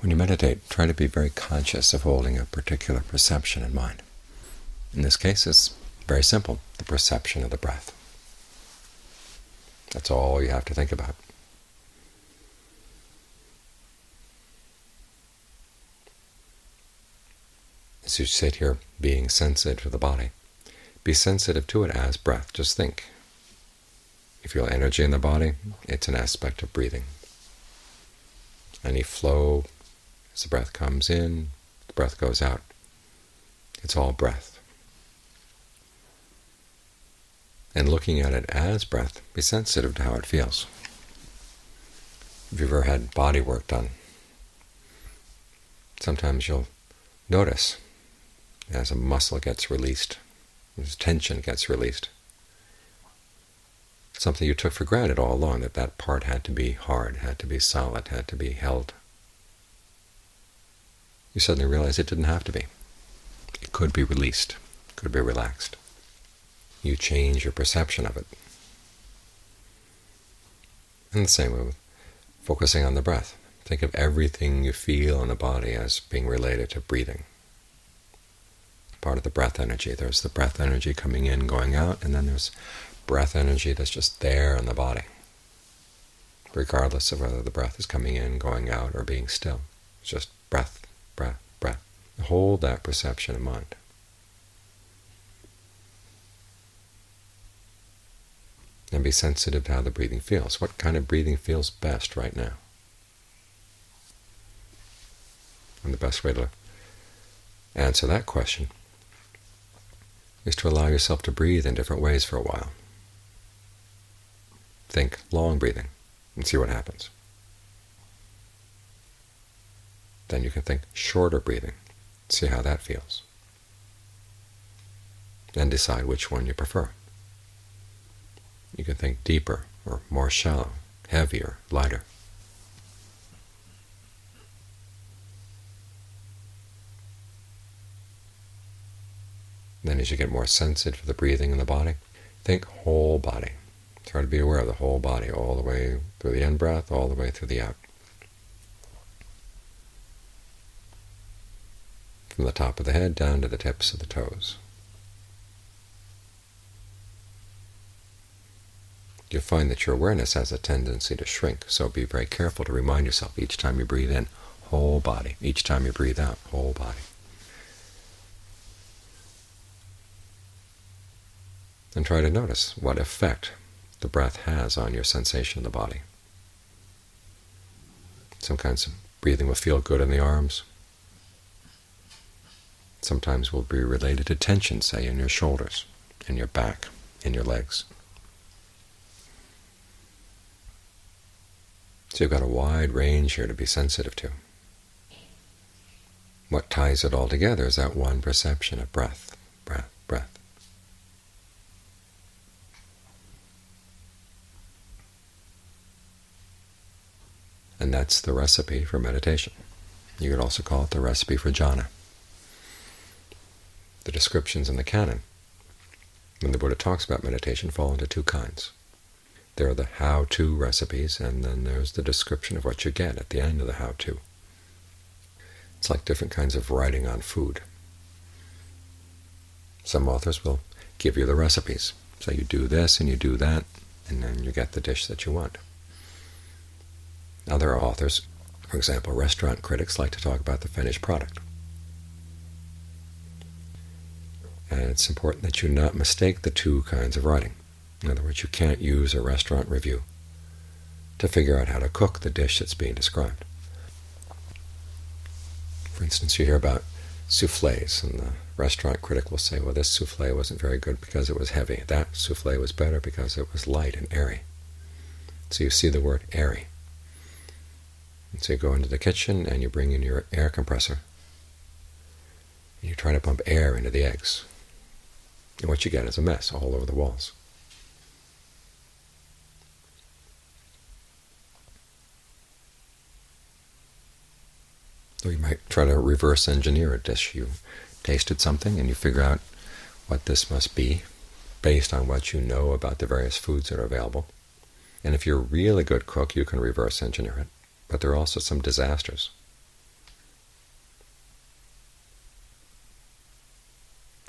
When you meditate, try to be very conscious of holding a particular perception in mind. In this case, it's very simple, the perception of the breath. That's all you have to think about. As you sit here being sensitive to the body, be sensitive to it as breath. Just think. You feel energy in the body, it's an aspect of breathing. Any flow, as the breath comes in, the breath goes out. It's all breath. And looking at it as breath, be sensitive to how it feels. If you've ever had body work done, sometimes you'll notice as a muscle gets released, as tension gets released, something you took for granted all along, that that part had to be hard, had to be solid, had to be held. You suddenly realize it didn't have to be. It could be released, could be relaxed. You change your perception of it. And the same way with focusing on the breath. Think of everything you feel in the body as being related to breathing. Part of the breath energy. There's the breath energy coming in, going out, and then there's breath energy that's just there in the body, regardless of whether the breath is coming in, going out, or being still. It's just breath, breath, breath. Hold that perception in mind. And be sensitive to how the breathing feels. What kind of breathing feels best right now? And the best way to answer that question is to allow yourself to breathe in different ways for a while. Think long breathing and see what happens. Then you can think shorter breathing, see how that feels. Then decide which one you prefer. You can think deeper or more shallow, heavier, lighter. Then as you get more sensitive to the breathing in the body, think whole body. Try to be aware of the whole body, all the way through the in-breath, all the way through the out. From the top of the head down to the tips of the toes. You'll find that your awareness has a tendency to shrink, so be very careful to remind yourself each time you breathe in, whole body. Each time you breathe out, whole body. And try to notice what effect the breath has on your sensation of the body. Some kinds of breathing will feel good in the arms. Sometimes will be related to tension, say, in your shoulders, in your back, in your legs. So you've got a wide range here to be sensitive to. What ties it all together is that one perception of breath, breath, breath. And that's the recipe for meditation. You could also call it the recipe for jhana. The descriptions in the canon, when the Buddha talks about meditation, fall into two kinds. There are the how-to recipes, and then there's the description of what you get at the end of the how-to. It's like different kinds of writing on food. Some authors will give you the recipes. So you do this and you do that, and then you get the dish that you want. Other authors, for example, restaurant critics, like to talk about the finished product. And it's important that you not mistake the two kinds of writing. In other words, you can't use a restaurant review to figure out how to cook the dish that's being described. For instance, you hear about soufflés, and the restaurant critic will say, well, this soufflé wasn't very good because it was heavy. That soufflé was better because it was light and airy. So you see the word airy. And so you go into the kitchen and you bring in your air compressor and you try to pump air into the eggs. And what you get is a mess all over the walls. Or you might try to reverse engineer a dish. You tasted something and you figure out what this must be based on what you know about the various foods that are available. And if you're a really good cook, you can reverse engineer it. But there are also some disasters.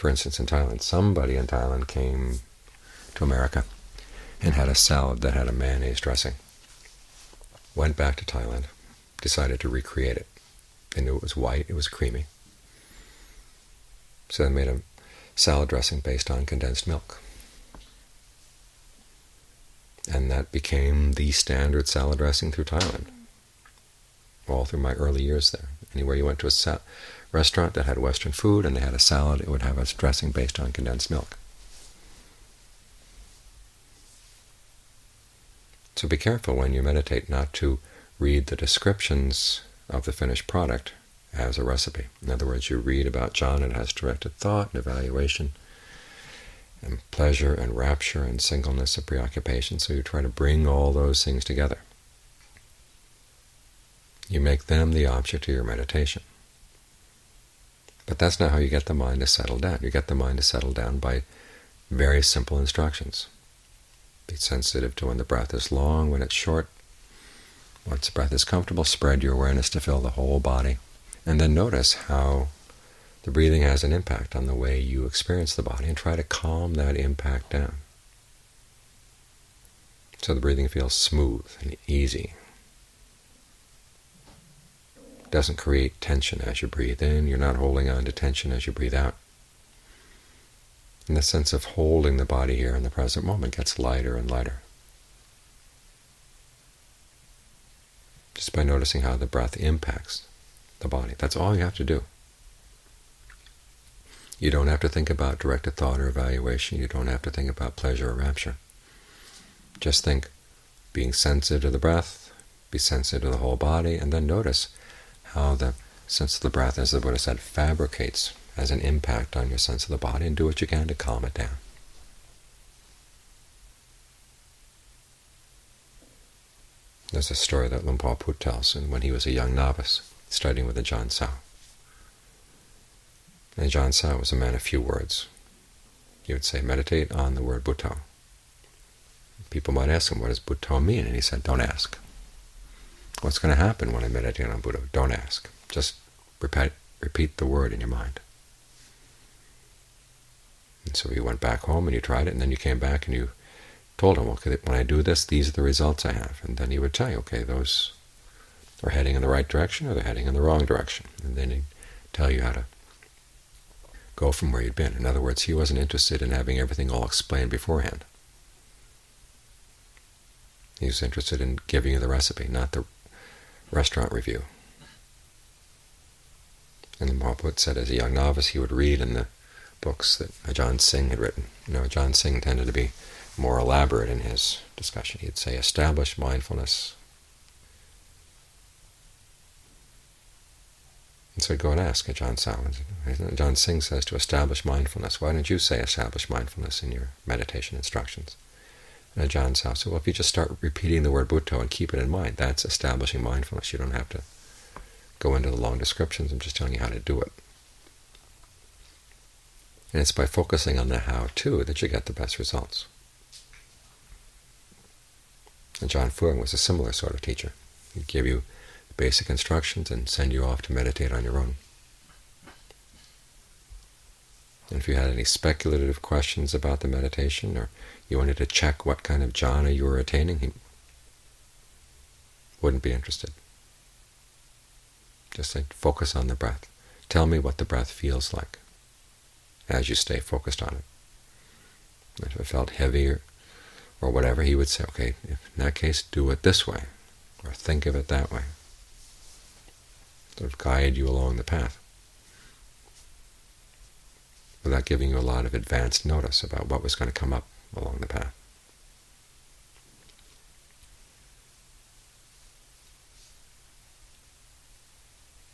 for instance, in Thailand. Somebody in Thailand came to America and had a salad that had a mayonnaise dressing. Went back to Thailand, decided to recreate it. They knew it was white, it was creamy. So they made a salad dressing based on condensed milk. And that became the standard salad dressing through Thailand, all through my early years there. Anywhere you went to a restaurant that had Western food and they had a salad, it would have a dressing based on condensed milk. So be careful when you meditate not to read the descriptions of the finished product as a recipe. In other words, you read about jhana, it has directed thought and evaluation and pleasure and rapture and singleness of preoccupation, so you try to bring all those things together. You make them the object of your meditation. But that's not how you get the mind to settle down. You get the mind to settle down by very simple instructions. Be sensitive to when the breath is long, when it's short. Once the breath is comfortable, spread your awareness to fill the whole body. And then notice how the breathing has an impact on the way you experience the body, and try to calm that impact down, so the breathing feels smooth and easy. It doesn't create tension as you breathe in. You're not holding on to tension as you breathe out. And the sense of holding the body here in the present moment gets lighter and lighter, just by noticing how the breath impacts the body. That's all you have to do. You don't have to think about directed thought or evaluation. You don't have to think about pleasure or rapture. Just think, being sensitive to the breath, be sensitive to the whole body, and then notice how the sense of the breath, as the Buddha said, fabricates, has an impact on your sense of the body, and do what you can to calm it down. There's a story that Lumpur Put tells, and when he was a young novice, studying with Ajaan Sao. And Ajaan Sao was a man of few words. He would say, meditate on the word Bhutto. People might ask him, what does Bhutto mean? And he said, don't ask. What's going to happen when I meditate on Buddha? Don't ask. Just repeat the word in your mind. And so you went back home and you tried it, and then you came back and you told him, okay, when I do this, these are the results I have. And then he would tell you, okay, those are heading in the right direction or they're heading in the wrong direction. And then he'd tell you how to go from where you'd been. In other words, he wasn't interested in having everything all explained beforehand. He was interested in giving you the recipe, not the restaurant review. And the Bhutto said, as a young novice, he would read in the books that Ajaan Singh had written. You know, Ajaan Singh tended to be more elaborate in his discussion. He'd say, establish mindfulness. And so go and ask Ajaan Sao. Ajaan Singh says to establish mindfulness. Why don't you say establish mindfulness in your meditation instructions? And Ajaan Sao said, well, if you just start repeating the word Bhutto and keep it in mind, that's establishing mindfulness. You don't have to go into the long descriptions. I'm just telling you how to do it. And it's by focusing on the how-to that you get the best results. Ajaan Fuang was a similar sort of teacher. He'd give you basic instructions and send you off to meditate on your own. And if you had any speculative questions about the meditation, or you wanted to check what kind of jhana you were attaining, he wouldn't be interested. Just say, focus on the breath. Tell me what the breath feels like as you stay focused on it. If it felt heavy or whatever, he would say, okay, if in that case, do it this way, or think of it that way. Sort of guide you along the path without giving you a lot of advanced notice about what was going to come up along the path.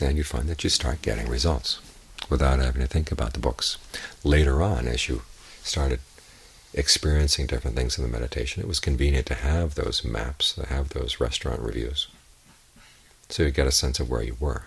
And you find that you start getting results without having to think about the books. Later on, as you started experiencing different things in the meditation, it was convenient to have those maps, to have those restaurant reviews, so you get a sense of where you were.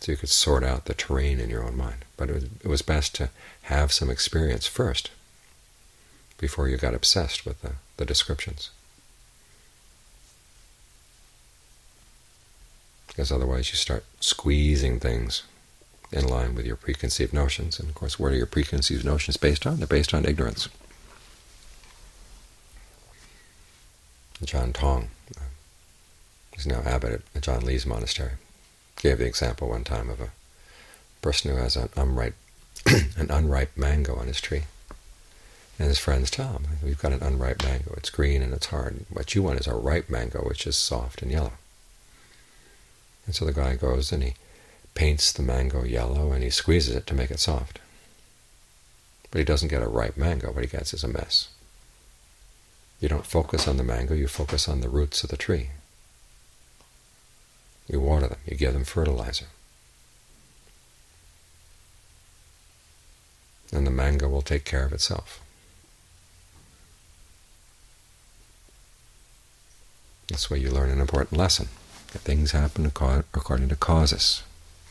So you could sort out the terrain in your own mind. But it was best to have some experience first, before you got obsessed with the descriptions. Because otherwise you start squeezing things in line with your preconceived notions. And of course, what are your preconceived notions based on? They're based on ignorance. John Tong, who's now abbot at John Lee's monastery, gave the example one time of a person who has an unripe mango on his tree. And his friends tell him, we've got an unripe mango, it's green and it's hard. What you want is a ripe mango, which is soft and yellow. And so the guy goes and he paints the mango yellow and he squeezes it to make it soft. But he doesn't get a ripe mango. What he gets is a mess. You don't focus on the mango, you focus on the roots of the tree. You water them, you give them fertilizer. And the mango will take care of itself. That's where you learn an important lesson. That things happen according to causes.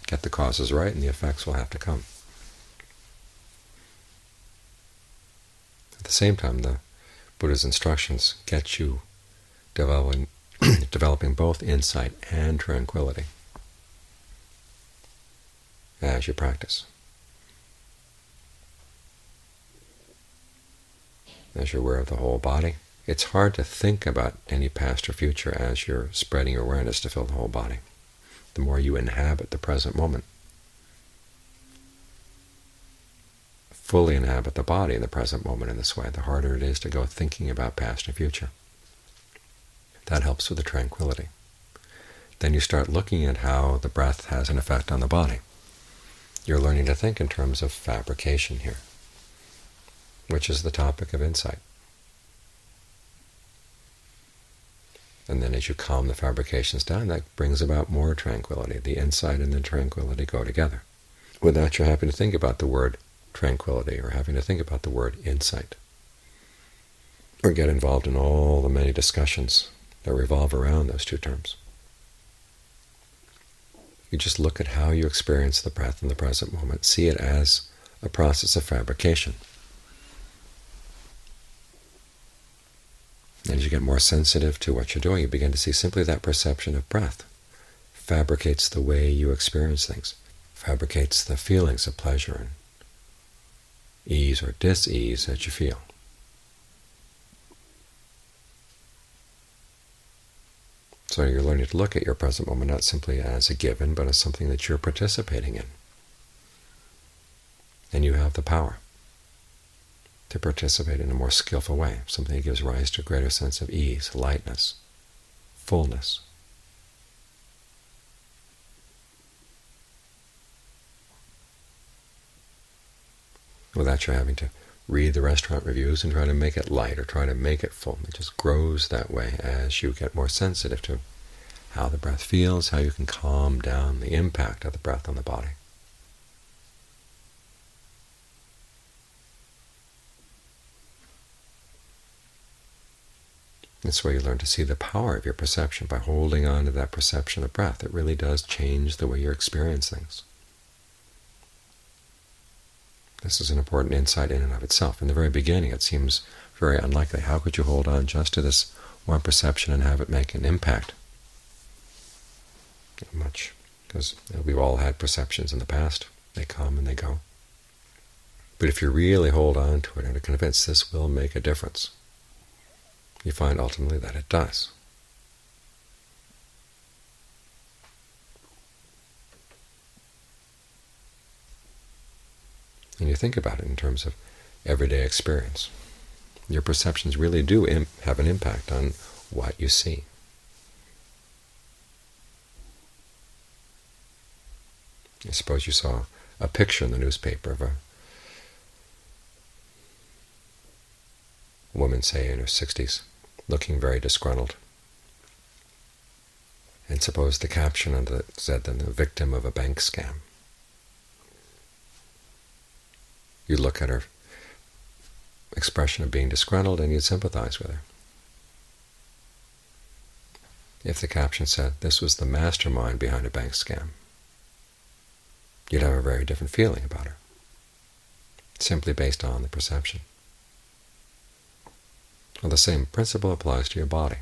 Get the causes right and the effects will have to come. At the same time, the Buddha's instructions get you developing both insight and tranquility as you practice. As you're aware of the whole body, it's hard to think about any past or future as you're spreading your awareness to fill the whole body. The more you inhabit the present moment, fully inhabit the body in the present moment in this way, the harder it is to go thinking about past and future. That helps with the tranquility. Then you start looking at how the breath has an effect on the body. You're learning to think in terms of fabrication here, which is the topic of insight. And then as you calm the fabrications down, that brings about more tranquility. The insight and the tranquility go together. Without you having to think about the word tranquility or having to think about the word insight or get involved in all the many discussions that revolve around those two terms. You just look at how you experience the breath in the present moment. See it as a process of fabrication. As you get more sensitive to what you're doing, you begin to see simply that perception of breath fabricates the way you experience things, fabricates the feelings of pleasure and ease or dis-ease that you feel. So you're learning to look at your present moment not simply as a given, but as something that you're participating in. And you have the power to participate in a more skillful way, something that gives rise to a greater sense of ease, lightness, fullness. Without you having to read the restaurant reviews and try to make it light or try to make it full. It just grows that way as you get more sensitive to how the breath feels, how you can calm down the impact of the breath on the body. That's where you learn to see the power of your perception. By holding on to that perception of breath, it really does change the way you experience things. This is an important insight in and of itself. In the very beginning, it seems very unlikely. How could you hold on just to this one perception and have it make an impact? Not much, because we've all had perceptions in the past. They come and they go. But if you really hold on to it and are convinced this will make a difference, you find ultimately that it does. And you think about it in terms of everyday experience. Your perceptions really do have an impact on what you see. I suppose you saw a picture in the newspaper of a woman, say, in her 60s, looking very disgruntled. And suppose the caption under it said that the victim of a bank scam. You look at her expression of being disgruntled and you sympathize with her. If the caption said, "This was the mastermind behind a bank scam," you'd have a very different feeling about her, simply based on the perception. Well, the same principle applies to your body,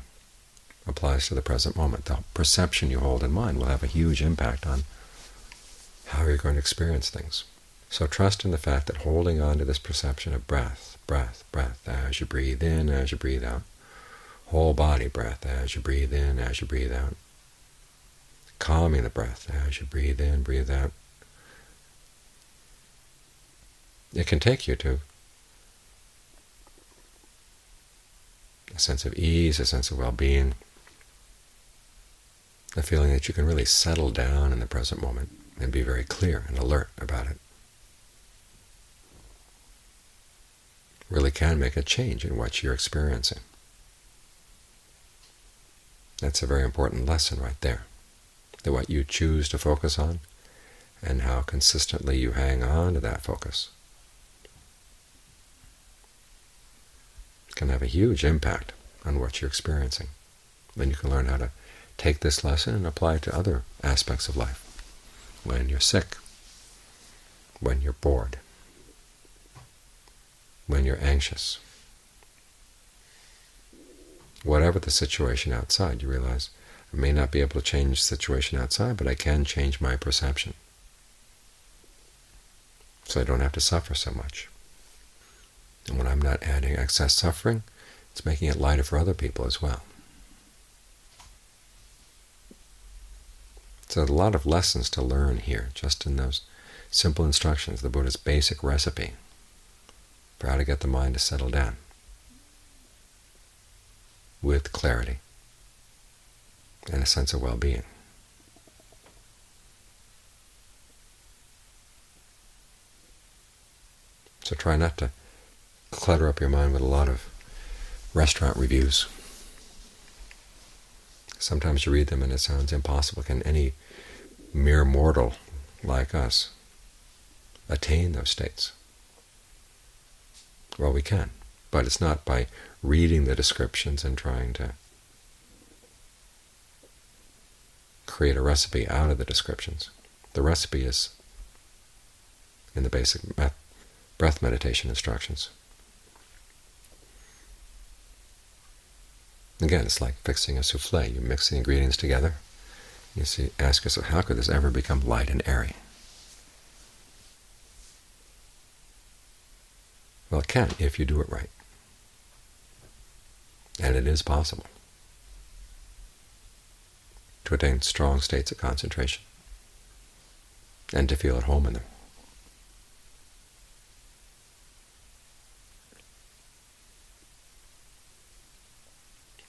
applies to the present moment. The perception you hold in mind will have a huge impact on how you're going to experience things. So trust in the fact that holding on to this perception of breath, breath, breath, as you breathe in, as you breathe out, whole body breath, as you breathe in, as you breathe out, calming the breath, as you breathe in, breathe out, it can take you to a sense of ease, a sense of well-being, a feeling that you can really settle down in the present moment and be very clear and alert about it. Really can make a change in what you're experiencing. That's a very important lesson right there, that what you choose to focus on and how consistently you hang on to that focus can have a huge impact on what you're experiencing. Then you can learn how to take this lesson and apply it to other aspects of life, when you're sick, when you're bored, when you're anxious. Whatever the situation outside, you realize, I may not be able to change the situation outside, but I can change my perception, so I don't have to suffer so much. And when I'm not adding excess suffering, it's making it lighter for other people as well. So there's a lot of lessons to learn here, just in those simple instructions, the Buddha's basic recipe for how to get the mind to settle down with clarity and a sense of well-being. So try not to clutter up your mind with a lot of restaurant reviews. Sometimes you read them and it sounds impossible. Can any mere mortal like us attain those states? Well, we can, but it's not by reading the descriptions and trying to create a recipe out of the descriptions. The recipe is in the basic breath meditation instructions. Again, it's like fixing a souffle. You mix the ingredients together. You see, ask yourself, how could this ever become light and airy? Well, it can if you do it right. And it is possible to attain strong states of concentration and to feel at home in them.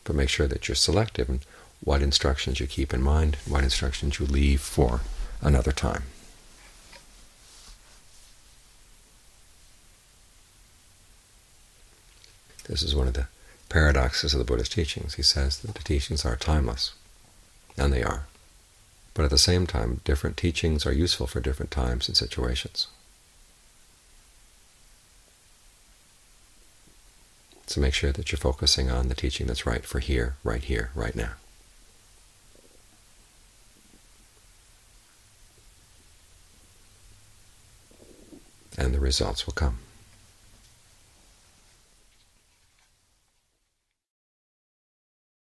But make sure that you're selective in what instructions you keep in mind, what instructions you leave for another time. This is one of the paradoxes of the Buddha's teachings. He says that the teachings are timeless, and they are. But at the same time, different teachings are useful for different times and situations. So make sure that you're focusing on the teaching that's right for here, right now. And the results will come.